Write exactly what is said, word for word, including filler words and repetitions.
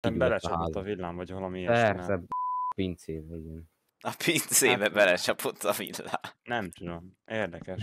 Nem belecsapott a villám, vagy valami ilyesmi. Persze, b***, pincébe, igen. A pincébe hát... belecsapott a villám. Nem tudom, érdekes.